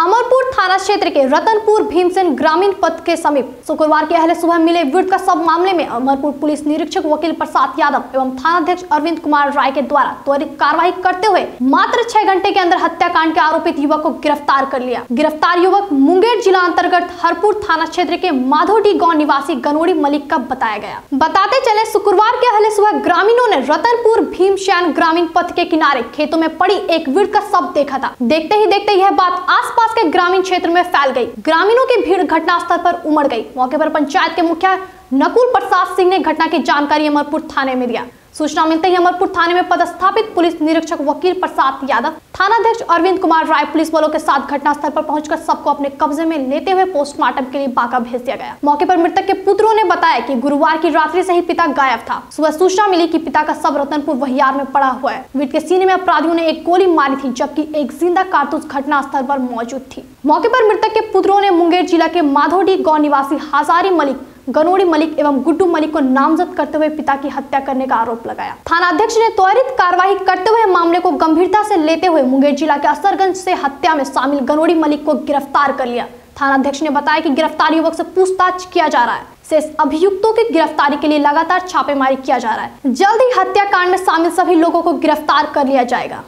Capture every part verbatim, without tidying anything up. अमरपुर थाना क्षेत्र के रतनपुर भीमसेन ग्रामीण पथ के समीप शुक्रवार की अहले सुबह मिले विरोध का सब मामले में अमरपुर पुलिस निरीक्षक वकील प्रसाद यादव एवं थानाध्यक्ष अरविंद कुमार राय के द्वारा त्वरित कार्रवाई करते हुए मात्र छह घंटे के अंदर हत्याकांड के आरोपित युवक को गिरफ्तार कर लिया। गिरफ्तार युवक मुंगेर जिला अंतर्गत हरपुर थाना क्षेत्र के माधोडी गाँव निवासी गनोड़ी मलिक का बताया गया। बताते चले शुक्रवार के अहले सुबह ग्रामीणों ने रतनपुर भीमसेन ग्रामीण पथ के किनारे खेतों में पड़ी एक विरोध का सब देखा था। देखते ही देखते यह बात आस के ग्रामीण क्षेत्र में फैल गई। ग्रामीणों की भीड़ घटनास्थल पर उमड़ गई। मौके पर पंचायत के मुखिया नकुल प्रसाद सिंह ने घटना की जानकारी अमरपुर थाने में दिया। सूचना मिलते ही अमरपुर थाने में पदस्थापित पुलिस निरीक्षक वकील प्रसाद यादव, थानाध्यक्ष अरविंद कुमार राय पुलिस वालों के साथ घटनास्थल पर पहुंचकर सबको अपने कब्जे में लेते हुए पोस्टमार्टम के लिए बांका भेज दिया गया। मौके पर मृतक के पुत्रों ने बताया कि गुरुवार की रात्रि से ही पिता गायब था। सुबह सूचना मिली कि पिता का शव रतनपुर बहियार में पड़ा हुआ है। मृतक के सीने में अपराधियों ने एक गोली मारी थी, जबकि एक जिंदा कारतूस घटनास्थल पर मौजूद थी। मौके पर मृतक के पुत्रों ने मुंगेर जिला के माधोडी गाँव निवासी हजारी मलिक, गनोड़ी मलिक एवं गुड्डू मलिक को नामजद करते हुए पिता की हत्या करने का आरोप लगाया। थानाध्यक्ष ने त्वरित कार्रवाई करते हुए मामले को गंभीरता से लेते हुए मुंगेर जिला के असरगंज से हत्या में शामिल गनोड़ी मलिक को गिरफ्तार कर लिया। थानाध्यक्ष ने बताया कि गिरफ्तार युवक से पूछताछ किया जा रहा है। शेष अभियुक्तों की गिरफ्तारी के लिए लगातार छापेमारी किया जा रहा है। जल्द ही हत्याकांड में शामिल सभी लोगों को गिरफ्तार कर लिया जाएगा।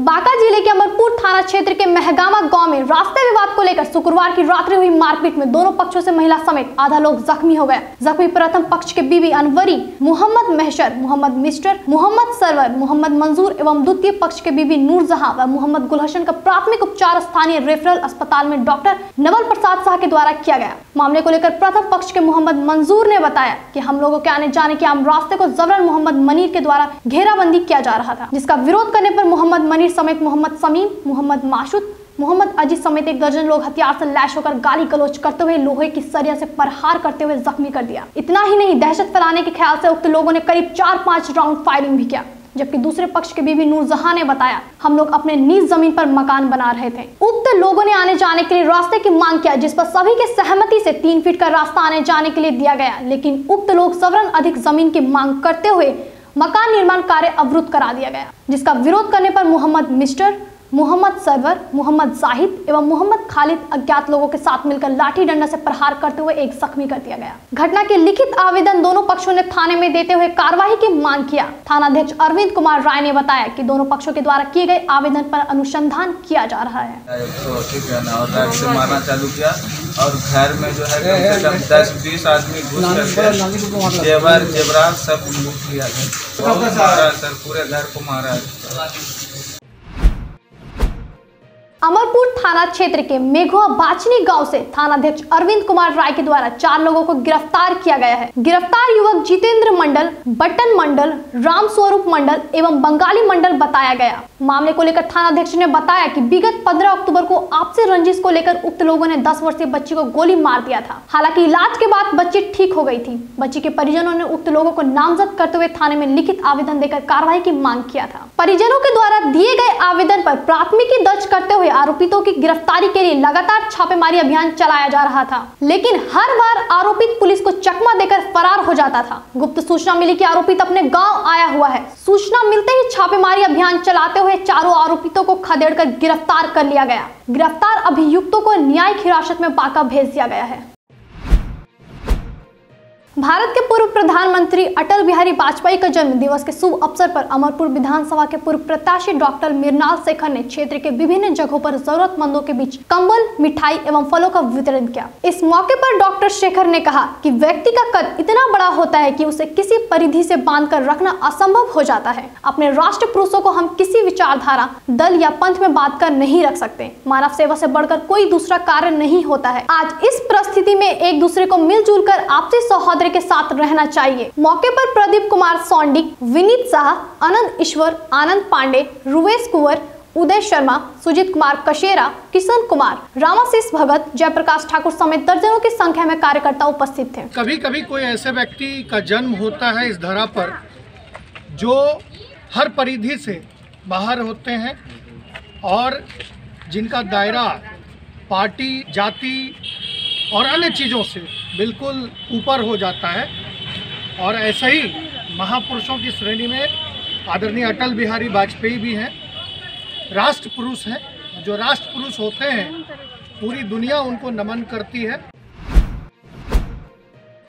बांका जिले के अमरपुर थाना क्षेत्र के महगामा गांव में रास्ते विवाद को लेकर शुक्रवार की रात्रि हुई मारपीट में दोनों पक्षों से महिला समेत आधा लोग जख्मी हो गए। जख्मी प्रथम पक्ष के बीवी अनवरी, मोहम्मद महशर, मोहम्मद मिस्टर, मोहम्मद सरवर, मोहम्मद मंजूर एवं द्वितीय पक्ष के बीवी नूर जहां व मोहम्मद गुलहसन का प्राथमिक उपचार स्थानीय रेफरल अस्पताल में डॉक्टर नवल प्रसाद शाह के द्वारा किया गया। मामले को लेकर प्रथम पक्ष के मोहम्मद मंजूर ने बताया की हम लोगों के आने जाने के आम रास्ते को जबरन मोहम्मद मनीर के द्वारा घेराबंदी किया जा रहा था, जिसका विरोध करने पर मोहम्मद मनीर समेत मोहम्मद समीम, मोहम्मद मासूद, मोहम्मद अजीज समेत एक दर्जन लोग हथियार से लैस होकर गाली गलौज करते हुए लोहे की सरिया से प्रहार करते हुए जख्मी कर दिया। इतना ही नहीं, दहशत फैलाने के ख्याल से उक्त लोगों ने करीब चार पांच राउंड फायरिंग भी किया। जबकि दूसरे पक्ष के बीवी नूर जहां ने बताया, हम लोग अपने निज जमीन पर मकान बना रहे थे। उक्त लोगों ने आने जाने के लिए रास्ते की मांग किया, जिस पर सभी के सहमति से तीन फीट का रास्ता आने जाने के लिए दिया गया, लेकिन उक्त लोग जबरन अधिक जमीन की मांग करते हुए मकान निर्माण कार्य अवरुद्ध करा दिया गया, जिसका विरोध करने पर मोहम्मद मिस्टर, मोहम्मद सरवर, मोहम्मद जाहिद एवं मोहम्मद खालिद अज्ञात लोगों के साथ मिलकर लाठी डंडा से प्रहार करते हुए एक जख्मी कर दिया गया। घटना के लिखित आवेदन दोनों पक्षों ने थाने में देते हुए कार्रवाई की मांग किया। थानाध्यक्ष अरविंद कुमार राय ने बताया कि दोनों पक्षों के द्वारा किए गए आवेदन पर अनुसंधान किया जा रहा है। मारना चालू किया और घर में जो है दस बीस आदमी सब किया सर, पूरे घर को मारा। अमरपुर थाना क्षेत्र के मेघुआ बाचनी गांव से थानाध्यक्ष अरविंद कुमार राय के द्वारा चार लोगों को गिरफ्तार किया गया है। गिरफ्तार युवक जितेंद्र मंडल, बटन मंडल, रामस्वरूप मंडल एवं बंगाली मंडल बताया गया। मामले को लेकर थानाध्यक्ष ने बताया कि विगत पंद्रह अक्टूबर को आपसी रंजिश को लेकर उक्त लोगों ने दस वर्षीय बच्ची को गोली मार दिया था। हालांकि इलाज के बाद बच्ची ठीक हो गयी थी। बच्ची के परिजनों ने उक्त लोगों को नामजद करते हुए थाने में लिखित आवेदन देकर कार्रवाई की मांग किया था। परिजनों के द्वारा दिए गए आवेदन पर प्राथमिकी दर्ज करते हुए आरोपितों की गिरफ्तारी के लिए लगातार छापेमारी अभियान चलाया जा रहा था, लेकिन हर बार आरोपित पुलिस को चकमा देकर फरार हो जाता था। गुप्त सूचना मिली कि आरोपित अपने गांव आया हुआ है। सूचना मिलते ही छापेमारी अभियान चलाते हुए चारों आरोपितों को खदेड़कर गिरफ्तार कर लिया गया। गिरफ्तार अभियुक्तों को न्यायिक हिरासत में बांका भेज दिया गया है। भारत के पूर्व प्रधानमंत्री अटल बिहारी वाजपेयी का जन्म दिवस के शुभ अवसर पर अमरपुर विधानसभा के पूर्व प्रत्याशी डॉक्टर मृणाल शेखर ने क्षेत्र के विभिन्न जगहों पर जरूरतमंदों के बीच कंबल, मिठाई एवं फलों का वितरण किया। इस मौके पर डॉक्टर शेखर ने कहा कि व्यक्ति का कद इतना बड़ा होता है कि उसे किसी परिधि से बांध कर रखना असंभव हो जाता है। अपने राष्ट्र पुरुषों को हम किसी विचारधारा, दल या पंथ में बांध कर नहीं रख सकते। मानव सेवा से बढ़कर कोई दूसरा कार्य नहीं होता है। आज इस परिस्थिति में एक दूसरे को मिलजुल कर आपसी सौहार्द के साथ रहना चाहिए। मौके पर प्रदीप कुमार सोंडी, विनीत शाह, आनंद ईश्वर, आनंद पांडे, रुवेश कुंवर, उदय शर्मा, सुजीत कुमार कशेरा, किशन कुमार, रामाशीष भगत, जयप्रकाश ठाकुर समेत दर्जनों की संख्या में कार्यकर्ता उपस्थित थे। कभी कभी कोई ऐसे व्यक्ति का जन्म होता है इस धरा पर जो हर परिधि से बाहर होते हैं और जिनका दायरा पार्टी, जाति और अन्य चीज़ों से बिल्कुल ऊपर हो जाता है। और ऐसे ही महापुरुषों की श्रेणी में आदरणीय अटल बिहारी वाजपेयी भी हैं, राष्ट्र पुरुष हैं, जो राष्ट्र पुरुष होते हैं, पूरी दुनिया उनको नमन करती है।